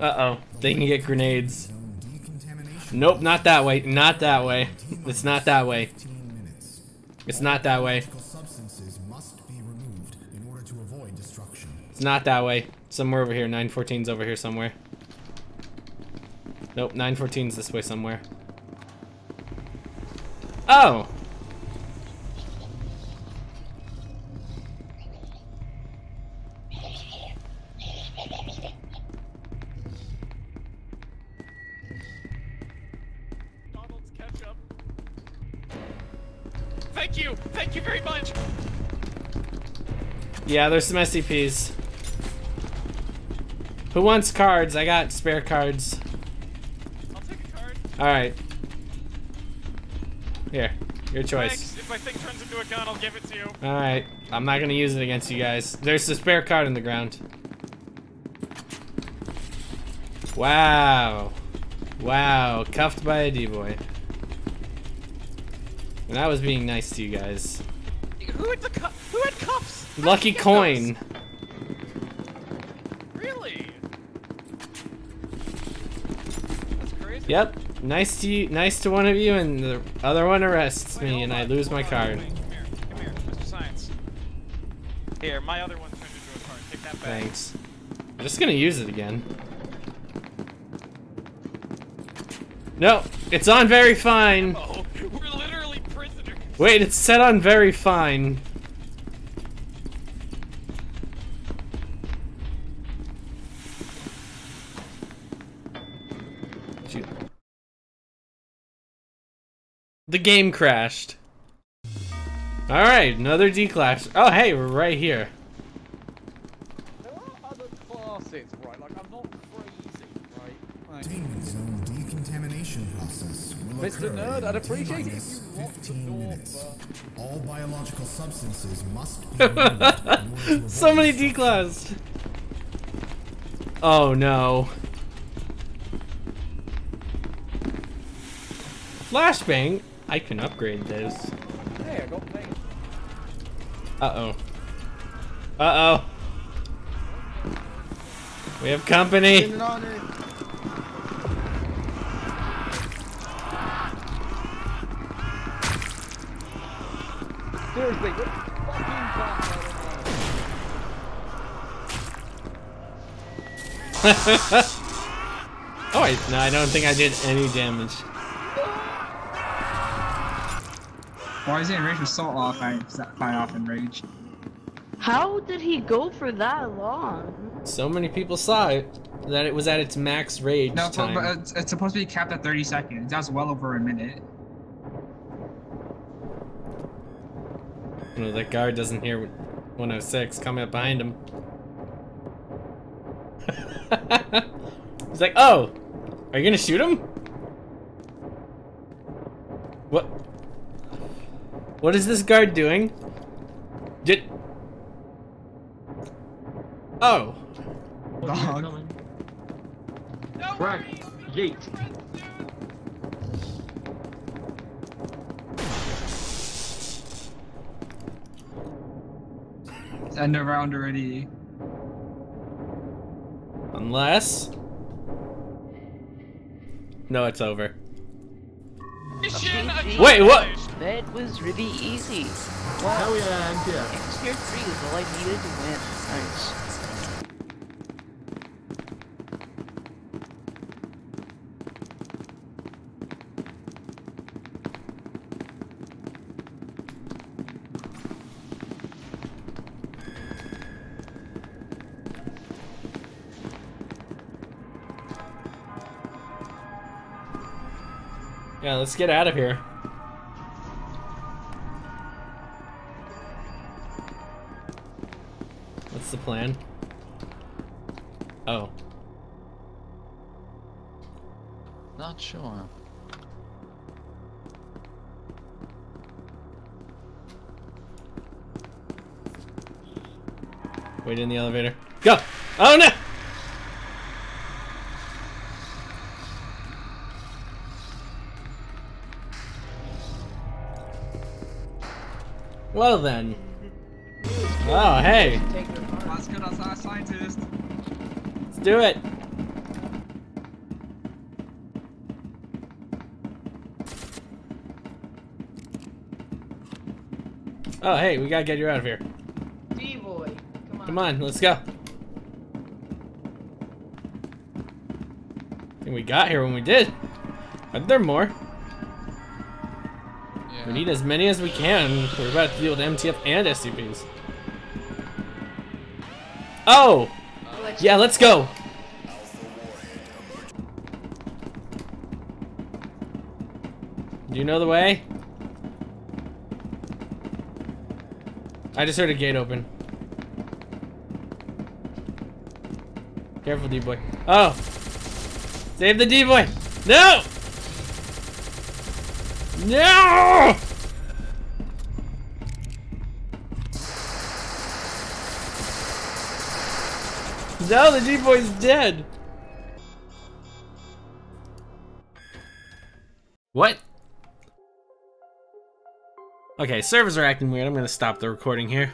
Uh-oh, they can get grenades. Nope, not that way, not that way. It's not that way. It's not that way. It's not that way. Somewhere over here, 914's over here somewhere. Nope, 914's this way somewhere. Oh! Thank you very much. Yeah, there's some SCPs. Who wants cards? I got spare cards. I'll take a card. All right. Here, your choice. Thanks. If my thing turns into a gun, I'll give it to you. All right, I'm not gonna use it against you guys. There's a spare card in the ground. Wow, wow, cuffed by a D-boy. And I was being nice to you guys. Who had cuffs? Lucky coin. Really? That's crazy. Yep. Nice to you, nice to one of you, and the other one arrests me, and I lose my card. Come here, Mr. Science. Here, my other one turned into a card. Take that back. Thanks. I'm just gonna use it again. No, it's on very fine. Oh. Wait, it's set on very fine. Shoot. The game crashed. Alright, another D-class. Oh, hey, we're right here. There are other classes, right? Like, I'm not crazy, right? Demon zone decontamination process will occur. Mr. Nerd, I'd appreciate it if you 15 minutes. All biological substances must be removed. So many D-class. Oh no. Flashbang? I can upgrade this. Hey, I got paid. Uh-oh. Uh-oh. We have company. Seriously, what the fucking fuck? Oh, no, I don't think I did any damage. Why is he enraged with salt off? I off enraged. How did he go for that long? So many people saw it that it was at its max rage time. No, but it's supposed to be capped at 30 seconds. That's well over a minute. No, that guard doesn't hear 106 coming up behind him. He's like, oh, are you gonna shoot him? What? What is this guard doing? Did... Oh. Dog. Crack. Yeet. End of round already. Unless... No, it's over. Wait, what? That was really easy. Wow. Hell yeah, MTF. Engineer 3 is all I needed to win. Nice. Yeah, let's get out of here. What's the plan? Oh. Not sure. Wait in the elevator. Go! Oh no! Well then. Oh, hey. Let's get outside, scientist. Let's do it. Oh, hey, we gotta get you out of here. D-boy, come on. Come on, let's go. I think we got here when we did. Aren't there more? Yeah. We need as many as we can. We're about to deal with MTF and SCPs. Oh! Yeah, let's go! Do you know the way? I just heard a gate open. Careful, D-boy. Oh! Save the D-boy! No! No! No, the D-boy's dead! What? Okay, servers are acting weird. I'm gonna stop the recording here.